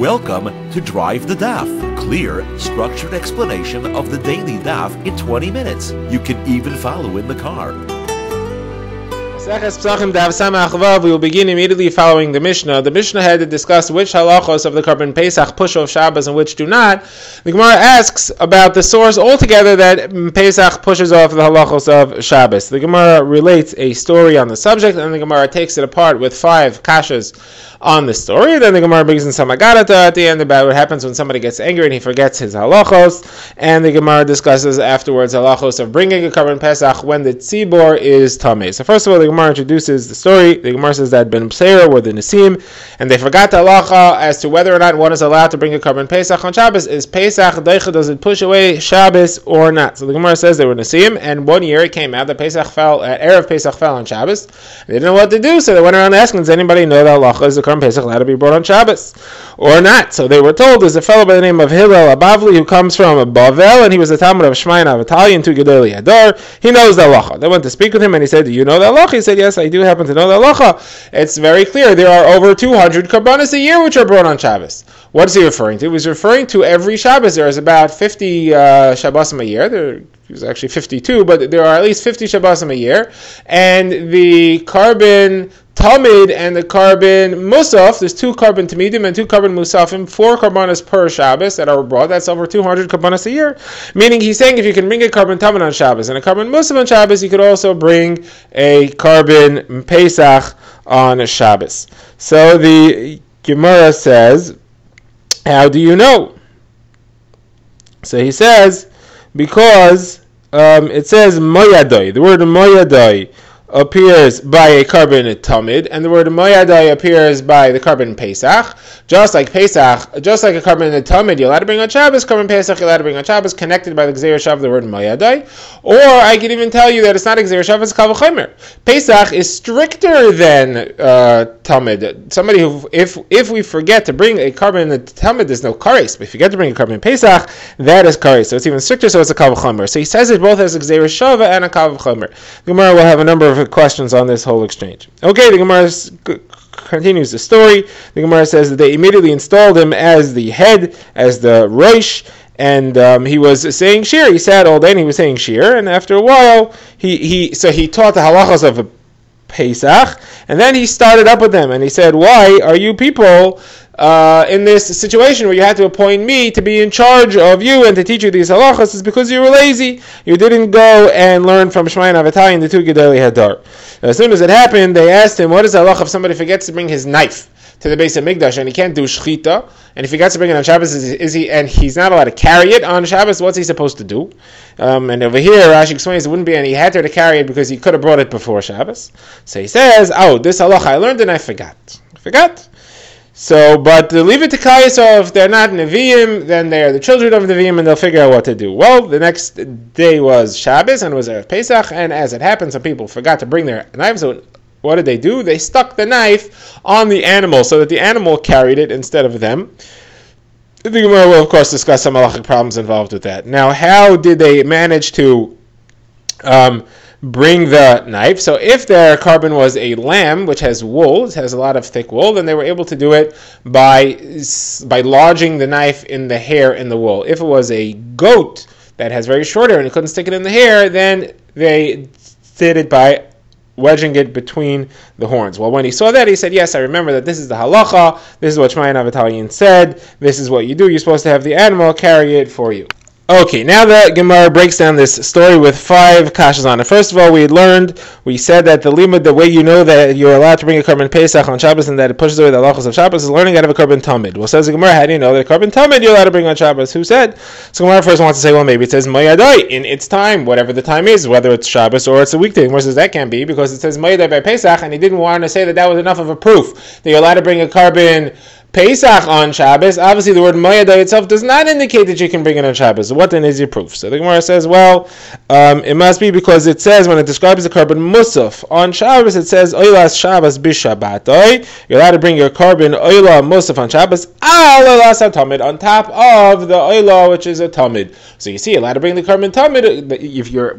Welcome to Drive the Daf, clear, structured explanation of the daily Daf in 20 minutes. You can even follow in the car. We will begin immediately following the Mishnah. The Mishnah had to discuss which halachos of the korban Pesach push off Shabbos and which do not. The Gemara asks about the source altogether that Pesach pushes off the halachos of Shabbos. The Gemara relates a story on the subject, and the Gemara takes it apart with five kashas on the story. Then the Gemara brings in some agadata at the end about what happens when somebody gets angry and he forgets his halachos. And the Gemara discusses afterwards halachos of bringing a korban Pesach when the tzibor is tamei. So first of all, the Gemara introduces the story. The Gemara says that Ben Pseira were the Nasim, and they forgot the halacha as to whether or not one is allowed to bring a korban Pesach on Shabbos. Is Pesach deicha, does it push away Shabbos or not? So the Gemara says they were Nasim, and one year it came out that Erev Pesach fell on Shabbos. They didn't know what to do, so they went around asking, does anybody know the halacha? Is the korban Pesach allowed to be brought on Shabbos or not? So they were told there's a fellow by the name of Hillel Abavli who comes from Bavel, and he was a Talmud of Shemaya and Avtalyon to Gedali Ador. He knows the halacha. They went to speak with him, and he said, do you know the halacha? He said, yes, I do happen to know the halacha. It's very clear. There are over 200 korbanos a year which are brought on Shabbos. What is he referring to? He was referring to every Shabbos. There is about 50 Shabbosim a year. There's actually 52, but there are at least 50 Shabbosim a year. And the carbon tamid and the carbon musaf, there's two carbon tamidim and two carbon musafim, four karbanos per Shabbos that are abroad. That's over 200 karbanos a year. Meaning he's saying if you can bring a carbon tamid on Shabbos and a carbon musaf on Shabbos, you could also bring a carbon Pesach on Shabbos. So the Gemara says, how do you know? So he says, because it says mayadai. The word mayadai appears by a carbon tamid, and the word mayadai appears by the carbon Pesach. Just like a carbon tamid, you're allowed to bring on Shabbos, carbon Pesach, you're allowed to bring on Shabbos, connected by the Gzir Heshava, the word mayadai. Or I can even tell you that it's not a Gzir Heshava, it's kavuchemer. Pesach is stricter than tamid. Somebody who, if we forget to bring a carbon tamid, there's no karis. But if you forget to bring a carbon Pesach, that is karis. So it's even stricter, so it's a kavuchemer. So he says it both as a Gzir Heshava and a kavuchemer. Gemara will have a number of questions on this whole exchange. Okay, the Gemara continues the story. The Gemara says that they immediately installed him as the head, as the rosh, and he was saying shir. He sat all day and he was saying shir, and after a while, he taught the halachos of Pesach, and then he started up with them, and he said, why are you people in this situation where you had to appoint me to be in charge of you and to teach you these halachos? Is because you were lazy. You didn't go and learn from Shemaya and Avtalyon and the two Gedali Hadar. As soon as it happened, they asked him, what is the halacha if somebody forgets to bring his knife to the base of Migdash, and he can't do shchita, and if he gets to bring it on Shabbos, and he's not allowed to carry it on Shabbos, what's he supposed to do? And over here, Rashi explains there wouldn't be any heter to carry it because he could have brought it before Shabbos. So he says, oh, this halacha I learned and I forgot. So, but leave it to karis, so if they're not Nevi'im, then they are the children of Nevi'im, and they'll figure out what to do. Well, the next day was Shabbos, and it was Erev Pesach, and as it happened, some people forgot to bring their knives. So what did they do? They stuck the knife on the animal so that the animal carried it instead of them. The Gemara will, of course, discuss some halachic problems involved with that. Now, how did they manage to bring the knife? So if their carbon was a lamb, which has wool, it has a lot of thick wool, then they were able to do it by lodging the knife in the hair in the wool. If it was a goat that has very short hair and you couldn't stick it in the hair, then they did it by wedging it between the horns. Well, when he saw that, he said, yes, I remember that this is the halacha, this is what Shemaya and Avtalyon said, this is what you do, you're supposed to have the animal carry it for you. Okay, now the Gemara breaks down this story with five kashas on it. First of all, we said that the limud, the way you know that you're allowed to bring a korban Pesach on Shabbos and that it pushes away the halachos of Shabbos, is learning out of a korban tamid. Well, says the Gemara, how do you know that a korban tamid you're allowed to bring on Shabbos? Who said? So Gemara first wants to say, well, maybe it says mayadai in its time, whatever the time is, whether it's Shabbos or it's a weekday. The Gemara says that can't be because it says mayadai by Pesach, and he didn't want to say that that was enough of a proof that you're allowed to bring a korban Pesach on Shabbos. Obviously, the word mayadai itself does not indicate that you can bring it on Shabbos. What then is your proof? So the Gemara says, well, it must be because it says, when it describes the carbon musaf on Shabbos, it says, oilas Shabbos bishabbatai. You're allowed to bring your carbon oila musaf on Shabbos, al oilas tamid, on top of the oila, which is a tamid. So you see, you're allowed to bring the carbon tamid if you're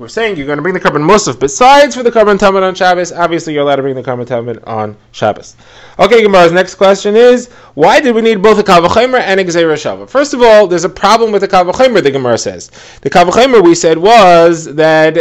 we're saying you're going to bring the carbon musaf besides for the carbon tamid on Shabbos. Obviously, you're allowed to bring the carbon tamid on Shabbos. Okay, Gemara's next question is, why did we need both a kavuchemer and a Gzir Heshava? First of all, there's a problem with the kavuchemer, the Gemara says. The kavuchemer, we said, was that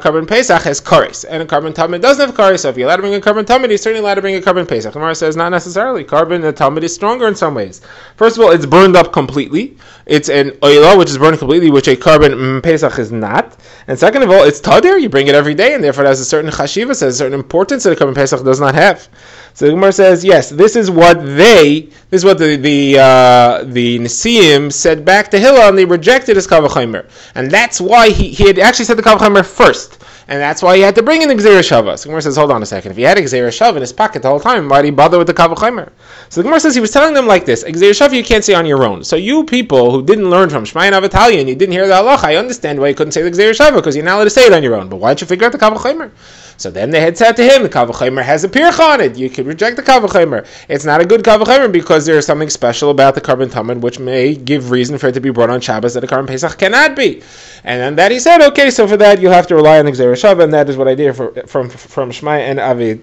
carbon Pesach has karis, and a carbon tamid doesn't have karis, so if you're allowed to bring a carbon tamid, you're certainly allowed to bring a carbon Pesach. Gemara says, not necessarily. Carbon and tamid is stronger in some ways. First of all, it's burned up completely. It's an oila, which is burned completely, which a carbon Pesach is not. And second of all, it's tadir, you bring it every day, and therefore it has a certain chashiva, has a certain importance that a carbon Pesach does not have. So the Gemara says, yes, this is what the Nasim said back to Hillel, and they rejected his kavuchemer. And that's why he had actually said the kavuchemer first. And that's why he had to bring in the Gzir Heshava. So the Gemara says, hold on a second. If he had a Gzir Heshava in his pocket the whole time, why did he bother with the kavuchemer? So the Gemara says he was telling them like this. A Gzir Heshava you can't say on your own. So you people who didn't learn from Shemaya and Avtalyon, you didn't hear the halacha, I understand why you couldn't say the Gzir Heshava, because you're not allowed to say it on your own. But why did you figure out the kavuchemer? So then they had said to him, the kavuchemer has a pircha on it. You could reject the kavuchemer. It's not a good kavuchemer because there is something special about the carbon tamid which may give reason for it to be brought on Shabbos that a carbon Pesach cannot be. And then that he said, okay, so for that you'll have to rely on the Gzir Heshava, and that is what I did from Shmai and Avi.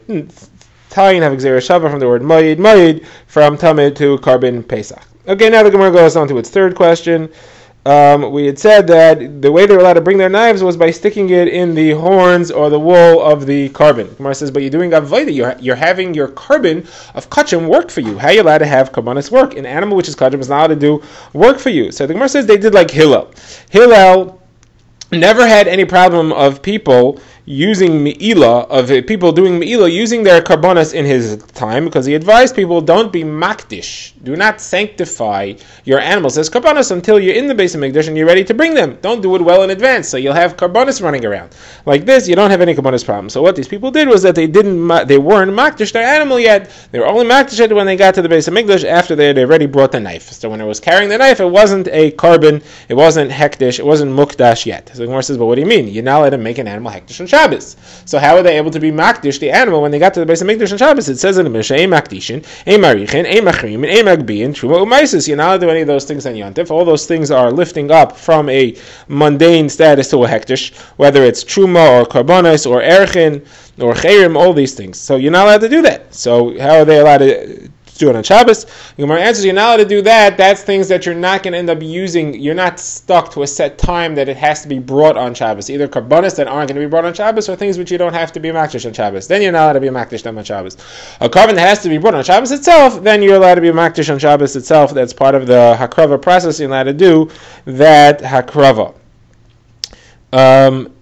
Italian have Gzir Heshava from the word mayid, from tamid to carbon Pesach. Okay, now the Gemara goes on to its third question. We had said that the way they were allowed to bring their knives was by sticking it in the horns or the wool of the carbon. Gemara says, but you're doing avodah. You're having your carbon of kachem work for you. How are you allowed to have karbanos work? An animal which is kachem is not allowed to do work for you. So the Gemara says they did like Hillel. Hillel never had any problem of people using meila, of people doing meila, using their karbanos in his time, because he advised people, don't be maktish, do not sanctify your animals as karbanos until you're in the base of Migdash and you're ready to bring them. Don't do it well in advance, so you'll have karbanos running around. Like this, you don't have any karbanos problem. So what these people did was that they weren't maktish their animal yet. They were only maktish when they got to the base of Migdash after they had already brought the knife. So when it was carrying the knife, it wasn't a carbon, it wasn't hektish, it wasn't mukdash yet. So the Gemara says, but what do you mean? You're not allowed to make an animal hektish and Shabbos. So how were they able to be makdish the animal when they got to the base of Migdash on Shabbos? It says in the Mishnah, "Ein makdishin, ein marichin, ein machrimin, ein magbiin, truma umaisis." You're not allowed to do any of those things on Yontif. All those things are lifting up from a mundane status to a hektish, whether it's truma or karbonis or erchin or cherim, all these things. So you're not allowed to do that. So how are they allowed to do it on Shabbos? Gemara answers, you're not allowed to do that. That's things that you're not going to end up using. You're not stuck to a set time that it has to be brought on Shabbos. Either karbanos that aren't going to be brought on Shabbos, or things which you don't have to be makdish on Shabbos. Then you're not allowed to be makdish on Shabbos. A carbon that has to be brought on Shabbos itself, then you're allowed to be makdish on Shabbos itself. That's part of the hakrava process. You're allowed to do that hakrava.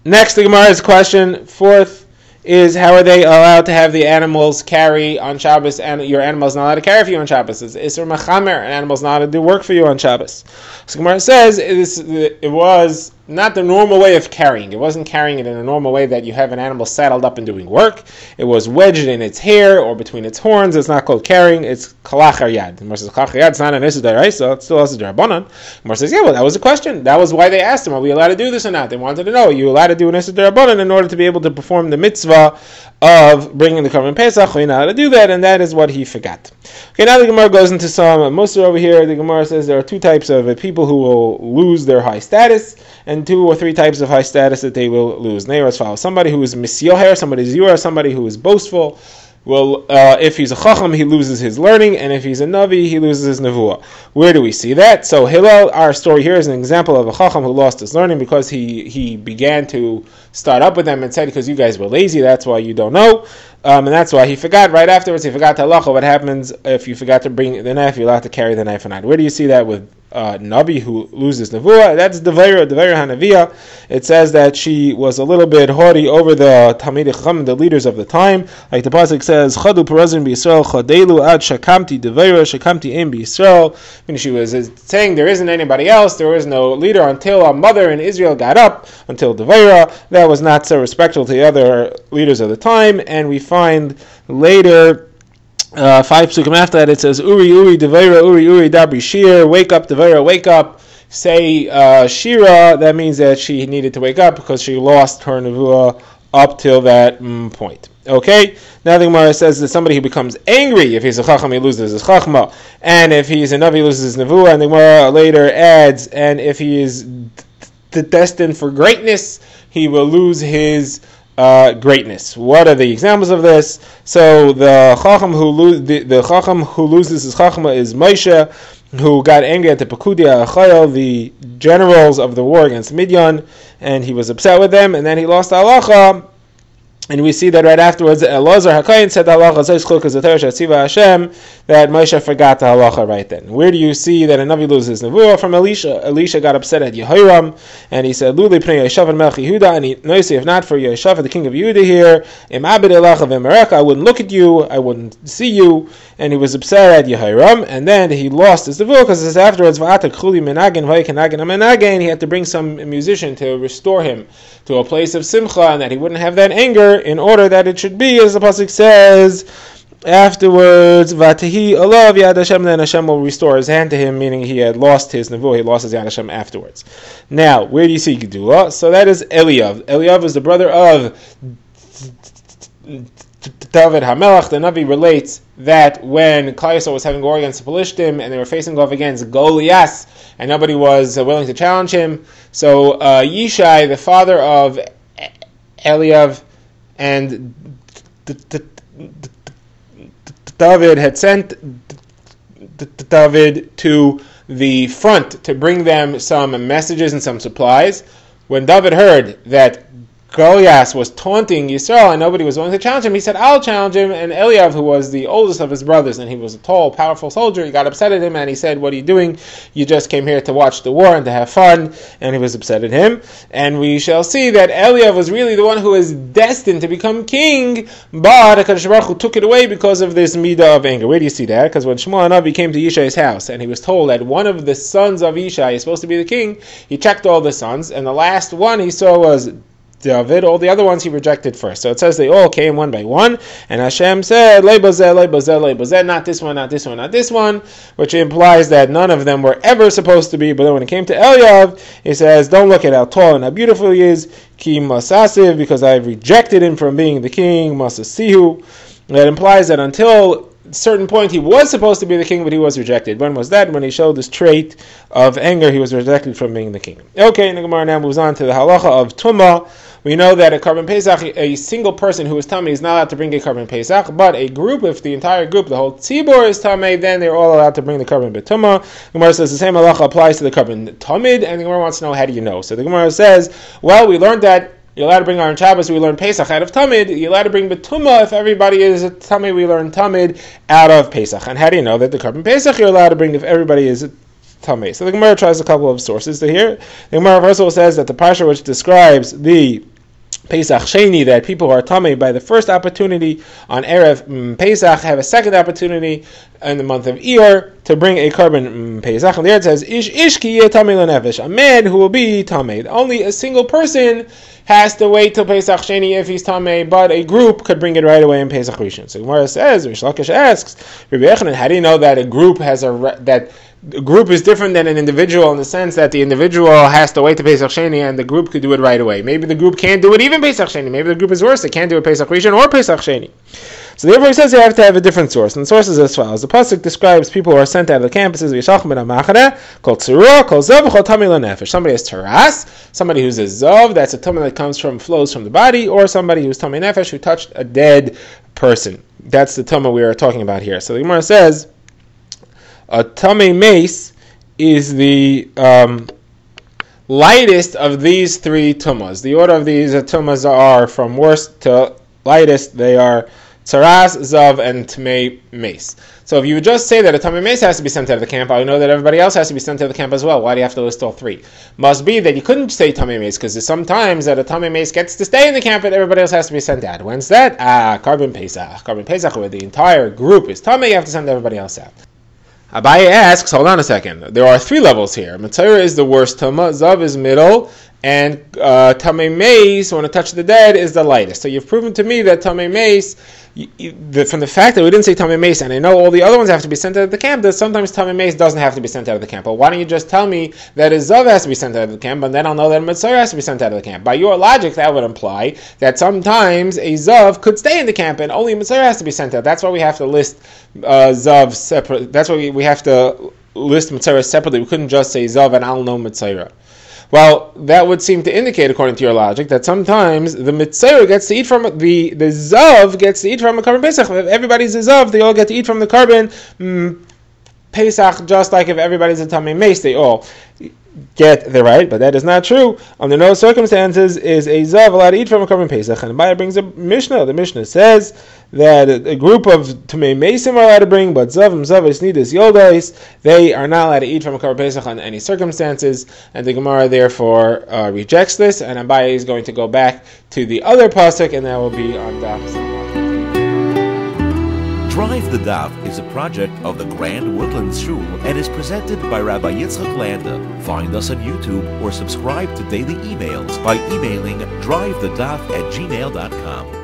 Next, the Gemara's question, fourth, is how are they allowed to have the animals carry on Shabbos, and your animal's not allowed to carry for you on Shabbos? It's Isser Machamer, an animal's not allowed to do work for you on Shabbos. So Gemara says it was not the normal way of carrying. It wasn't carrying it in a normal way that you have an animal saddled up and doing work. It was wedged in its hair or between its horns. It's not called carrying. It's kalach yad. Gemara says kalach yad. It's not an Isser D'Oraisa. It's still Isser D'Rabbanan. Gemara says, yeah, well, that was a question. That was why they asked him, are we allowed to do this or not? They wanted to know, are you allowed to do an Isser D'Rabbanan in order to be able to perform the mitzvah of bringing the korban Pesach? You're not allowed to do that, and that is what he forgot. Okay, now the Gemara goes into some Musar over here. The Gemara says there are two types of people who will lose their high status, and two or three types of high status that they will lose. And they are as follows. Somebody who is misyoher, somebody who is somebody who is boastful. Well, if he's a chacham, he loses his learning, and if he's a navi, he loses his nevuah. Where do we see that? So Hillel, our story here, is an example of a chacham who lost his learning because he began to start up with them and said, because you guys were lazy, that's why you don't know. And that's why he forgot. Right afterwards, he forgot to halacha. What happens if you forgot to bring the knife? You're allowed to carry the knife or not. Where do you see that with Nabi who loses nevuah? That's Devaira Hanaviyah. It says that she was a little bit haughty over the Talmid Chacham, the leaders of the time. Like the pasuk says, Chadu Perazim B'Yisrael, Chadelu Ad Shakamti Devaira, Shakamti Im B'Yisrael. And she was saying there isn't anybody else, there was no leader until a mother in Israel got up, until Devaira. That was not so respectful to the other leaders of the time. And we find later, 5 psukim after that, it says, Uri, Uri, Devaira, Uri, Uri, Dabri, Shir, wake up, Devaira, wake up, say Shira. That means that she needed to wake up because she lost her nevuah up till that point. Okay, now the Gemara says that somebody who becomes angry, if he's a chacham, he loses his chachma, and if he's a navi, he loses his nevuah, and the Gemara later adds, and if he is destined for greatness, he will lose his greatness. What are the examples of this? So the chacham who loses his chachma is Moshe, who got angry at the Pekudia Achayel, the generals of the war against Midian, and he was upset with them, and then he lost halacha. And we see that right afterwards, Elazar HaKayin said that Moshe forgot the halacha right then. Where do you see that a Navi loses Nevuah? From Elisha. Elisha got upset at Yehoram, and he said, Luli pnei Yeshavan Melch Yehuda, and he, no, if not for Yeshavan, the king of Yehuda here, I wouldn't look at you, I wouldn't see you, and he was upset at Yehoram, and then he lost his Nevuah, because it's afterwards, and he had to bring some musician to restore him to a place of simcha, and that he wouldn't have that anger, in order that it should be, as the pasuk says afterwards, Vatahi alav Yad Hashem, then Hashem will restore his hand to him, meaning he had lost his nevuah, he lost his Yad Hashem afterwards. Now, where do you see Gedula? So that is Eliav. Eliav is the brother of David HaMelech. The Navi relates that when Klal Yisrael was having war against the Pelishtim and they were facing off against Goliath, and nobody was willing to challenge him, so Yishai, the father of Eliav, and David had sent David to the front to bring them some messages and some supplies. When David heard that Goliath was taunting Yisrael and nobody was willing to challenge him, he said, I'll challenge him. And Eliav, who was the oldest of his brothers, and he was a tall, powerful soldier, he got upset at him and he said, what are you doing? You just came here to watch the war and to have fun. And he was upset at him. And we shall see that Eliav was really the one who is destined to become king, but HaKadosh Baruch Hu took it away because of this midah of anger. Where do you see that? Because when Shmuel HaNavi came to Yishai's house and he was told that one of the sons of Yishai is supposed to be the king, he checked all the sons, and the last one he saw was David. All the other ones he rejected first. So it says they all came one by one, and Hashem said, Leibozeh, Leibozeh, Leibozeh, not this one, not this one, not this one, which implies that none of them were ever supposed to be. But then when it came to Eliav, he says, don't look at how tall and how beautiful he is, Ki Masasiv, because I rejected him from being the king, Masasihu. That implies that until certain point he was supposed to be the king, but he was rejected. When was that? When he showed this trait of anger, he was rejected from being the king. Okay, and the Gemara now moves on to the halacha of Truma. We know that a korban Pesach, a single person who is tamei is not allowed to bring a korban Pesach, but a group, if the entire group, the whole tzibor is tamei, then they're all allowed to bring the korban b'tumah. Gemara says the same halacha applies to the korban tamid, and the Gemara wants to know, how do you know? So the Gemara says, well, we learned that you're allowed to bring on Shabbos, we learn Pesach out of Tamid. You're allowed to bring Betumah, if everybody is a Tamid, we learn Tamid out of Pesach. And how do you know that the Carbon Pesach you're allowed to bring if everybody is a Tamid? So the Gemara tries a couple of sources to hear. The Gemara also says that the Parsha which describes the Pesach Sheni, that people who are Tamei by the first opportunity on Erev Pesach have a second opportunity in the month of Iyar to bring a Korban Pesach. And there it says, Ish Ish ki yeh Tamei l'nefesh, a man who will be Tamei. Only a single person has to wait till Pesach Sheni if he's Tamei, but a group could bring it right away in Pesach Rishon. So Gemara says, Rish Lakish asks, Rabbi Yechanan, how do you know that a group has the group is different than an individual in the sense that the individual has to wait to Pesach Sheni and the group could do it right away? Maybe the group can't do it even Pesach Sheni. Maybe the group is worse. They can't do it Pesach Rishon or Pesach Sheni. So therefore he says they have to have a different source. And the source is as follows. The Pasuk describes people who are sent out of the campuses, called Tzura, called Zav, called Tamil Nefesh. Somebody is Taras, somebody who's a Zav, that's a Tamil that flows from the body, or somebody who's Tamil Nefesh who touched a dead person. That's the Tamil we are talking about here. So the Gemara says, a Tamei Mace is the lightest of these three Tumas. The order of these Tumas are from worst to lightest. They are Tzaras, Zav, and Tamei Mace. So if you would just say that a Tamei Mace has to be sent out of the camp, I know that everybody else has to be sent out of the camp as well. Why do you have to list all three? Must be that you couldn't say Tamei Mace, because there's sometimes that a Tamei Mace gets to stay in the camp and everybody else has to be sent out. When's that? Korban Pesach. Korban Pesach, where the entire group is Tamei, you have to send everybody else out. Abaye asks, hold on a second, there are three levels here. Matzira is the worst Tuma, Zav is middle, and Tamei Mace, when it touches the dead, is the lightest. So you've proven to me that Tamei Mace, from the fact that we didn't say Tamei Mace, and I know all the other ones have to be sent out of the camp, that sometimes Tamei Mace doesn't have to be sent out of the camp. But why don't you just tell me that a Zav has to be sent out of the camp, and then I'll know that a Matzira has to be sent out of the camp? By your logic, that would imply that sometimes a Zav could stay in the camp, and only a Matzira has to be sent out. That's why we have to list Zav separate. That's why we have to list Matzira separately. We couldn't just say Zav and I'll know Matzira. Well, that would seem to indicate, according to your logic, that sometimes the mitzayer gets to eat from the zav gets to eat from a carbon Pesach. If everybody's a zav, they all get to eat from the carbon Pesach, just like if everybody's a tamei mace, they all get the right, but that is not true. Under no circumstances is a zav allowed to eat from a korban Pesach. And the Baya brings a Mishnah. The Mishnah says that a group of tamei mesim are allowed to bring, but zavim, zavis, nidis, yodais, they are not allowed to eat from a korban Pesach under any circumstances. And the Gemara therefore rejects this. And Abaye is going to go back to the other pasuk, and that will be on Daf. Drive the Daf is a project of the Grand Woodlands Shul and is presented by Rabbi Yitzchak Landa. Find us on YouTube or subscribe to daily emails by emailing drivethedaf@gmail.com.